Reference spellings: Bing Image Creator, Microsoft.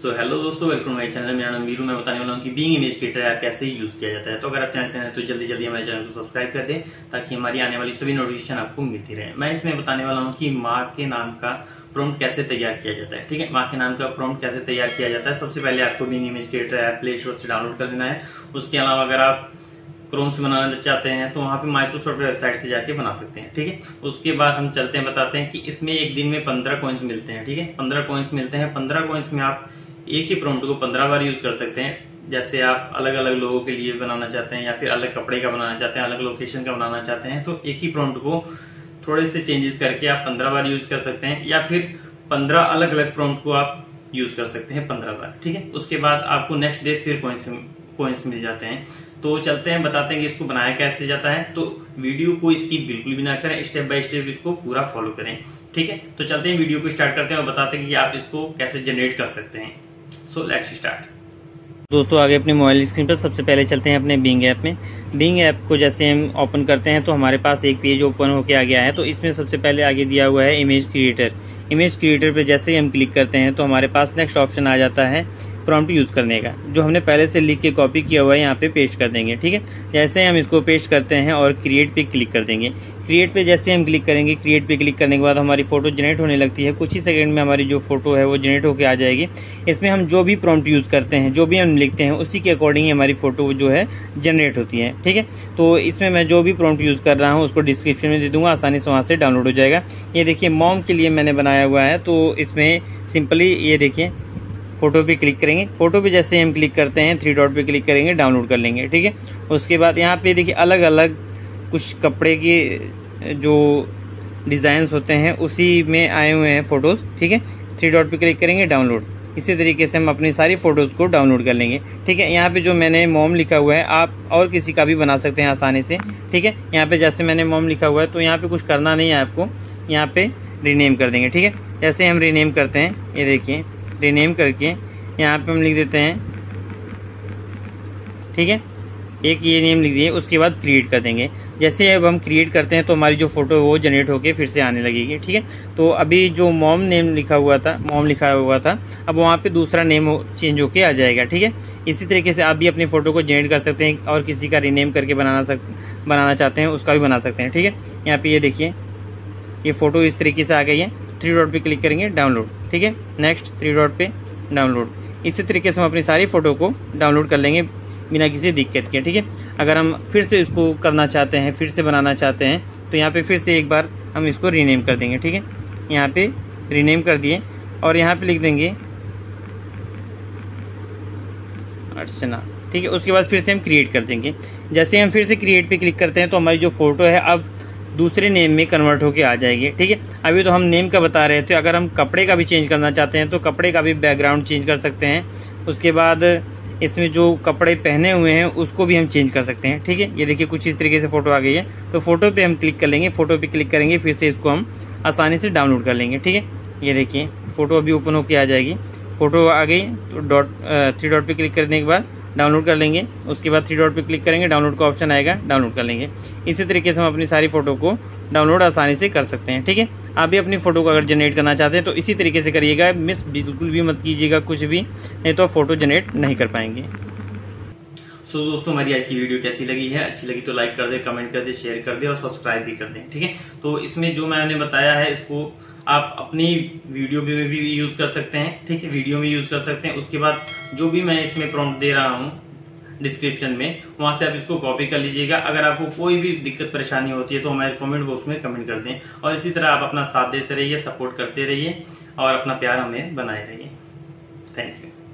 सो hello दोस्तों, welcome my channel. मेरा नाम मीरू। मैं बताने वाला हूँ कि बीइंग इमेज क्रिएटर ऐप कैसे यूज किया जाता है। तो अगर आप चैनल पर हैं तो जल्दी जल्दी हमारे चैनल को सब्सक्राइब कर दें ताकि हमारी आने वाली सभी नोटिफिकेशन आपको मिलती रहे। मैं इसमें बताने वाला हूँ कि माँ के नाम का प्रॉम्प्ट कैसे तैयार किया जाता है। ठीक है, माँ के नाम का प्रॉम्प्ट कैसे तैयार किया जाता है। सबसे पहले आपको being image creator app play store से डाउनलोड कर लेना है। उसके अलावा अगर आप क्रोम से बनाना चाहते हैं तो वहाँ पे माइक्रोसॉफ्ट वेबसाइट से जाके बना सकते हैं। ठीक है, उसके बाद हम चलते हैं, बताते हैं कि इसमें एक दिन में 15 कॉइंस मिलते हैं। ठीक है, 15 कॉइंस मिलते हैं। 15 कॉइंस में आप एक ही प्रॉम्प्ट को 15 बार यूज कर सकते हैं। जैसे आप अलग अलग लोगों के लिए बनाना चाहते हैं या फिर अलग कपड़े का बनाना चाहते हैं, अलग लोकेशन का बनाना चाहते हैं, तो एक ही प्रॉम्प्ट को थोड़े से चेंजेस करके आप 15 बार यूज कर सकते हैं या फिर 15 अलग अलग प्रॉम्प्ट को आप यूज कर सकते हैं 15 बार। ठीक है, उसके बाद आपको नेक्स्ट डे फिर कॉइंस मिल जाते हैं। तो चलते हैं, बताते हैं कि इसको बनाया कैसे जाता है। तो वीडियो को स्किप बिल्कुल भी ना करें, स्टेप बाय स्टेप इसको पूरा फॉलो करें। ठीक है, तो चलते हैं, वीडियो को स्टार्ट करते हैं और बताते हैं कि आप इसको कैसे जनरेट कर सकते हैं। So let's start. दोस्तों, आगे अपने मोबाइल स्क्रीन पर सबसे पहले चलते हैं अपने बिंग ऐप में। बिंग ऐप को जैसे हम ओपन करते हैं तो हमारे पास एक पेज ओपन होके आ गया है। तो इसमें सबसे पहले आगे दिया हुआ है इमेज क्रिएटर। इमेज क्रिएटर पे जैसे ही हम क्लिक करते हैं तो हमारे पास नेक्स्ट ऑप्शन आ जाता है प्रॉम्प्ट यूज़ करने का, जो हमने पहले से लिख के कॉपी किया हुआ है। यहाँ पे पेस्ट कर देंगे। ठीक है, जैसे हम इसको पेस्ट करते हैं और क्रिएट पे क्लिक कर देंगे। क्रिएट पे जैसे हम क्लिक करेंगे, क्रिएट पे क्लिक करने के बाद हमारी फ़ोटो जनरेट होने लगती है। कुछ ही सेकंड में हमारी जो फोटो है वो जनरेट होकर आ जाएगी। इसमें हम जो भी प्रॉम्प्ट यूज़ करते हैं, जो भी हम लिखते हैं, उसी के अकॉर्डिंग हमारी फ़ोटो जो है जनरेट होती है। ठीक है, तो इसमें मैं जो भी प्रॉम्प्ट यूज़ कर रहा हूँ उसको डिस्क्रिप्शन में दे दूँगा, आसानी से वहाँ से डाउनलोड हो जाएगा। ये देखिए, मॉम के लिए मैंने बनाया हुआ है। तो इसमें सिंपली ये देखिए, फोटो पे क्लिक करेंगे। फोटो पे जैसे हम क्लिक करते हैं, 3 डॉट पे क्लिक करेंगे, डाउनलोड कर लेंगे। ठीक है, उसके बाद यहाँ पे देखिए अलग अलग कुछ कपड़े के जो डिज़ाइंस होते हैं उसी में आए हुए हैं फ़ोटोज़। ठीक है, 3 डॉट पे क्लिक करेंगे, डाउनलोड। इसी तरीके से हम अपनी सारी फ़ोटोज़ को डाउनलोड कर लेंगे। ठीक है, यहाँ पे जो मैंने मॉम लिखा हुआ है, आप और किसी का भी बना सकते हैं आसानी से। ठीक है, यहाँ पे जैसे मैंने मॉम लिखा हुआ है तो यहाँ पे कुछ करना नहीं है आपको, यहाँ पे रीनेम कर देंगे। ठीक है, जैसे हम रीनेम करते हैं, ये देखिए रीनेम करके यहाँ पे हम लिख देते हैं। ठीक है, एक ये नेम लिख दिए, उसके बाद क्रिएट कर देंगे। जैसे अब हम क्रिएट करते हैं तो हमारी जो फोटो है वो जनरेट होके फिर से आने लगेगी। ठीक है, तो अभी जो मॉम नेम लिखा हुआ था, मॉम लिखा हुआ था, अब वहाँ पे दूसरा नेम चेंज होके आ जाएगा। ठीक है, इसी तरीके से आप भी अपनी फ़ोटो को जनरेट कर सकते हैं और किसी का रीनेम करके बनाना चाहते हैं उसका भी बना सकते हैं। ठीक है, यहाँ पर ये देखिए, ये फ़ोटो इस तरीके से आ गई है। 3 डॉट पे क्लिक करेंगे, डाउनलोड। ठीक है, नेक्स्ट 3 डॉट पे डाउनलोड। इसी तरीके से हम अपनी सारी फ़ोटो को डाउनलोड कर लेंगे बिना किसी दिक्कत के। ठीक है, अगर हम फिर से इसको करना चाहते हैं, फिर से बनाना चाहते हैं, तो यहाँ पे फिर से एक बार हम इसको रीनेम कर देंगे। ठीक है, यहाँ पे रीनेम कर दिए और यहाँ पे लिख देंगे अर्चना। ठीक है, उसके बाद फिर से हम क्रिएट कर देंगे। जैसे हम फिर से क्रिएट पर क्लिक करते हैं तो हमारी जो फ़ोटो है अब दूसरे नेम में कन्वर्ट होके आ जाएगी। ठीक है, अभी तो हम नेम का बता रहे थे, अगर हम कपड़े का भी चेंज करना चाहते हैं तो कपड़े का भी बैकग्राउंड चेंज कर सकते हैं। उसके बाद इसमें जो कपड़े पहने हुए हैं उसको भी हम चेंज कर सकते हैं। ठीक है, ये देखिए कुछ इस तरीके से फ़ोटो आ गई है। तो फ़ोटो पे हम क्लिक कर लेंगे, फ़ोटो पे क्लिक करेंगे, फिर से इसको हम आसानी से डाउनलोड कर लेंगे। ठीक है, ये देखिए फ़ोटो अभी ओपन होके आ जाएगी। फ़ोटो आ गई तो 3 डॉट पर क्लिक करने के बाद डाउनलोड कर लेंगे। उसके बाद 3 डॉट पे क्लिक करेंगे, डाउनलोड का ऑप्शन आएगा, डाउनलोड कर लेंगे। इसी तरीके से हम अपनी सारी फ़ोटो को डाउनलोड आसानी से कर सकते हैं। ठीक है, आप भी अपनी फ़ोटो को अगर जनरेट करना चाहते हैं तो इसी तरीके से करिएगा, मिस बिल्कुल भी मत कीजिएगा कुछ भी, नहीं तो फ़ोटो जनरेट नहीं कर पाएंगे। सो दोस्तों, हमारी आज की वीडियो कैसी लगी है? अच्छी लगी तो लाइक कर दे, कमेंट कर दे, शेयर कर दे और सब्सक्राइब भी कर दें। ठीक है, तो इसमें जो मैंने बताया है इसको आप अपनी वीडियो में भी यूज कर सकते हैं। ठीक है, वीडियो में यूज कर सकते हैं। उसके बाद जो भी मैं इसमें प्रॉम्प्ट दे रहा हूँ डिस्क्रिप्शन में, वहां से आप इसको कॉपी कर लीजिएगा। अगर आपको कोई भी दिक्कत परेशानी होती है तो हमारे कमेंट बॉक्स में कमेंट कर दें और इसी तरह आप अपना साथ देते रहिए, सपोर्ट करते रहिए और अपना प्यार हमें बनाए रहिए। Thank you.